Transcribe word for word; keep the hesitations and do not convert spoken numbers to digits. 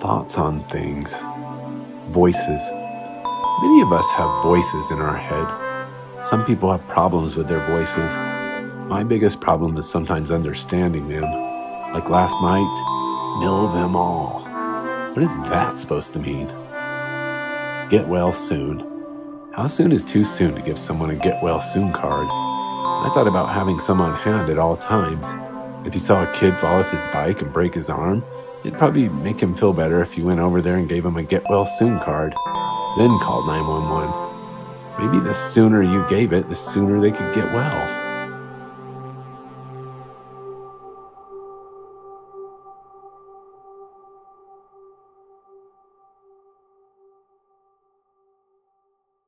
thoughts on things, voices. Many of us have voices in our head. Some people have problems with their voices. My biggest problem is sometimes understanding them. Like last night, mill them all. What is that supposed to mean? Get well soon. How soon is too soon to give someone a get well soon card? I thought about having some on hand at all times. If you saw a kid fall off his bike and break his arm, it'd probably make him feel better if you went over there and gave him a get well soon card, then called nine one one. Maybe the sooner you gave it, the sooner they could get well.